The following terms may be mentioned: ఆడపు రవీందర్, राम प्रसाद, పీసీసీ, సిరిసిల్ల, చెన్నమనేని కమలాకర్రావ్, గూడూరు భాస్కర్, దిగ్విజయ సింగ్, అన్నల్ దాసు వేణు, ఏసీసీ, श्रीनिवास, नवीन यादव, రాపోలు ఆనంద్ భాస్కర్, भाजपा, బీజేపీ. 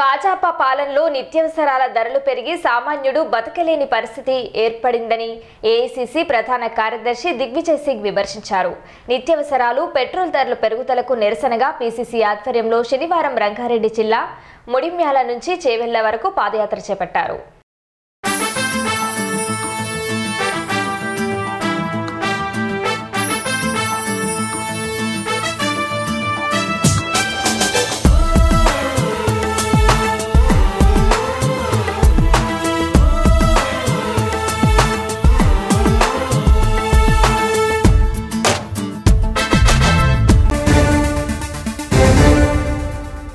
भाजपा पालनలో నిత్యవసరాల ధరలు పెరిగి సామాన్యుడు బతకలేని పరిస్థితి ఏర్పడిందని ఏసీసీ ప్రధాన కార్యదర్శి దిగ్విజయ సింగ్ విమర్శించారు. నిత్యవసరాలు పెట్రోల్ ధరల పెరుగుదలకు నిరసనగా పీసీసీ ఆధ్వర్యంలో శనివారం రంగారెడ్డి జిల్లా ముడిమియాల నుంచి చేవెళ్ళ వరకు పాదయాత్ర చేపట్టారు.